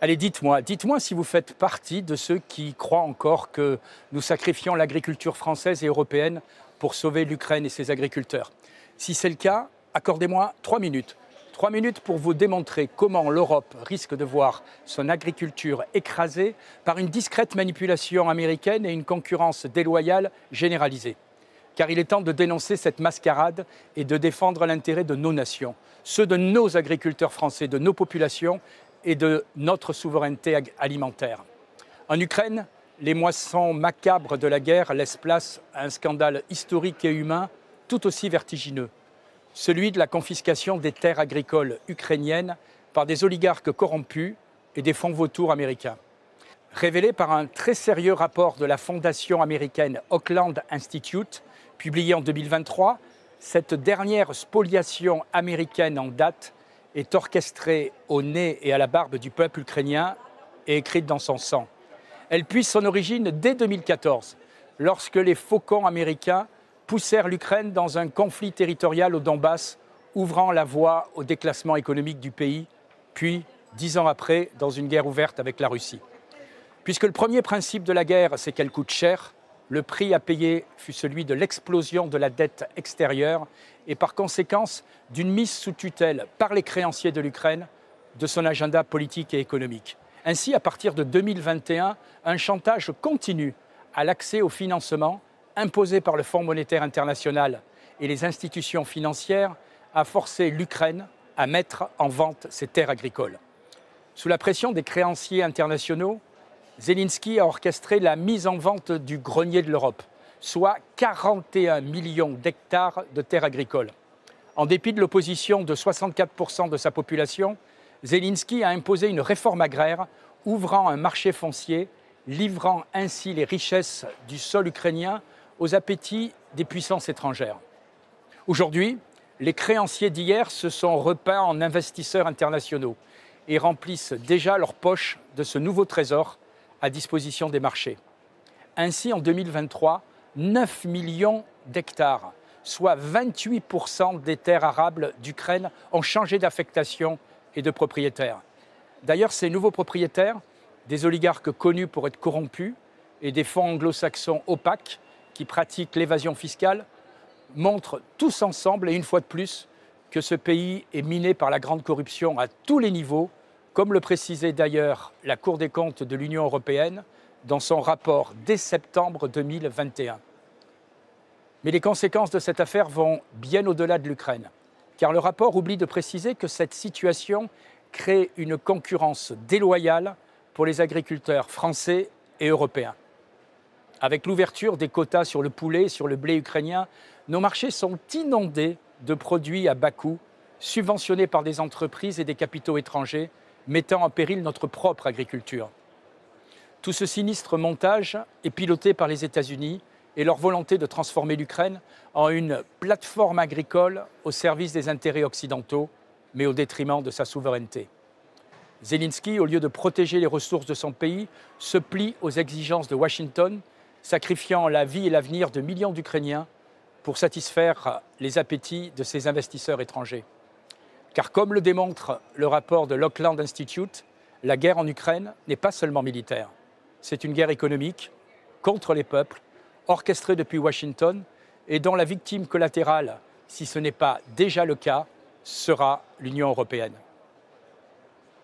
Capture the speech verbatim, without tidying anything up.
Allez, dites-moi, dites-moi si vous faites partie de ceux qui croient encore que nous sacrifions l'agriculture française et européenne pour sauver l'Ukraine et ses agriculteurs. Si c'est le cas, accordez-moi trois minutes. Trois minutes pour vous démontrer comment l'Europe risque de voir son agriculture écrasée par une discrète manipulation américaine et une concurrence déloyale généralisée. Car il est temps de dénoncer cette mascarade et de défendre l'intérêt de nos nations, ceux de nos agriculteurs français, de nos populations et de notre souveraineté alimentaire. En Ukraine, les moissons macabres de la guerre laissent place à un scandale historique et humain tout aussi vertigineux, celui de la confiscation des terres agricoles ukrainiennes par des oligarques corrompus et des fonds vautours américains. Révélé par un très sérieux rapport de la fondation américaine Oakland Institute, publié en deux mille vingt-trois, cette dernière spoliation américaine en date est orchestrée au nez et à la barbe du peuple ukrainien et écrite dans son sang. Elle puise son origine dès deux mille quatorze, lorsque les faucons américains poussèrent l'Ukraine dans un conflit territorial au Donbass, ouvrant la voie au déclassement économique du pays, puis, dix ans après, dans une guerre ouverte avec la Russie. Puisque le premier principe de la guerre, c'est qu'elle coûte cher, le prix à payer fut celui de l'explosion de la dette extérieure et par conséquence d'une mise sous tutelle par les créanciers de l'Ukraine de son agenda politique et économique. Ainsi, à partir de deux mille vingt et un, un chantage continu à l'accès au financement imposé par le Fonds monétaire international et les institutions financières a forcé l'Ukraine à mettre en vente ses terres agricoles. Sous la pression des créanciers internationaux, Zelensky a orchestré la mise en vente du grenier de l'Europe, soit quarante et un millions d'hectares de terres agricoles. En dépit de l'opposition de soixante-quatre pour cent de sa population, Zelensky a imposé une réforme agraire ouvrant un marché foncier, livrant ainsi les richesses du sol ukrainien aux appétits des puissances étrangères. Aujourd'hui, les créanciers d'hier se sont repeints en investisseurs internationaux et remplissent déjà leurs poches de ce nouveau trésor à disposition des marchés. Ainsi, en deux mille vingt-trois, neuf millions d'hectares, soit vingt-huit pour cent des terres arables d'Ukraine, ont changé d'affectation et de propriétaire. D'ailleurs, ces nouveaux propriétaires, des oligarques connus pour être corrompus et des fonds anglo-saxons opaques qui pratiquent l'évasion fiscale, montrent tous ensemble, et une fois de plus, que ce pays est miné par la grande corruption à tous les niveaux, comme le précisait d'ailleurs la Cour des comptes de l'Union européenne dans son rapport dès septembre deux mille vingt et un. Mais les conséquences de cette affaire vont bien au-delà de l'Ukraine, car le rapport oublie de préciser que cette situation crée une concurrence déloyale pour les agriculteurs français et européens. Avec l'ouverture des quotas sur le poulet et sur le blé ukrainien, nos marchés sont inondés de produits à bas coût, subventionnés par des entreprises et des capitaux étrangers, mettant en péril notre propre agriculture. Tout ce sinistre montage est piloté par les États-Unis et leur volonté de transformer l'Ukraine en une plateforme agricole au service des intérêts occidentaux, mais au détriment de sa souveraineté. Zelensky, au lieu de protéger les ressources de son pays, se plie aux exigences de Washington, sacrifiant la vie et l'avenir de millions d'Ukrainiens pour satisfaire les appétits de ses investisseurs étrangers. Car comme le démontre le rapport de l'Oakland Institute, la guerre en Ukraine n'est pas seulement militaire. C'est une guerre économique contre les peuples, orchestrée depuis Washington et dont la victime collatérale, si ce n'est pas déjà le cas, sera l'Union européenne.